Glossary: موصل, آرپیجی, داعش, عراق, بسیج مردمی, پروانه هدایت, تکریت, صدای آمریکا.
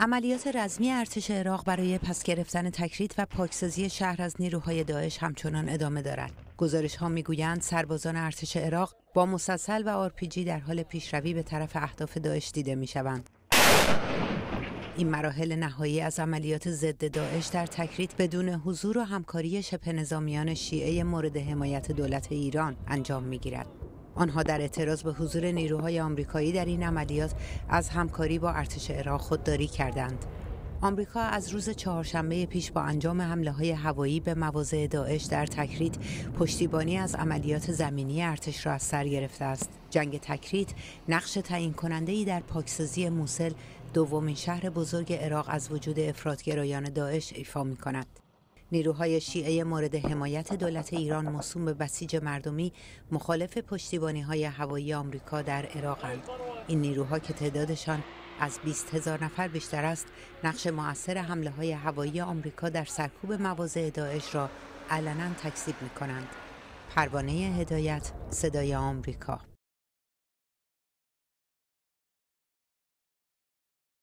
عملیات رزمی ارتش عراق برای پس گرفتن تکریت و پاکسازی شهر از نیروهای داعش همچنان ادامه دارد. گزارش‌ها می‌گویند سربازان ارتش عراق با مسلسل و آرپیجی در حال پیشروی به طرف اهداف داعش دیده می‌شوند. این مراحل نهایی از عملیات ضد داعش در تکریت بدون حضور و همکاری شبه نظامیان شیعه مورد حمایت دولت ایران انجام می‌گیرد. آنها در اعتراض به حضور نیروهای آمریکایی در این عملیات از همکاری با ارتش عراق خودداری کردند. آمریکا از روز چهارشنبه پیش با انجام حمله‌های هوایی به مواضع داعش در تکریت پشتیبانی از عملیات زمینی ارتش را از سر گرفته است. جنگ تکریت نقش تعیین کننده‌ای در پاکسازی موصل، دومین شهر بزرگ عراق، از وجود افراط‌گرایان داعش ایفا می‌کند. نیروهای شیعه مورد حمایت دولت ایران موسوم به بسیج مردمی مخالف پشتیبانی‌های هوایی آمریکا در عراق‌اند. این نیروها که تعدادشان از 20000 نفر بیشتر است، نقش مؤثر حمله‌های هوایی آمریکا در سرکوب مواضع داعش را علنا تکذیب می‌کنند. پروانه هدایت، صدای آمریکا.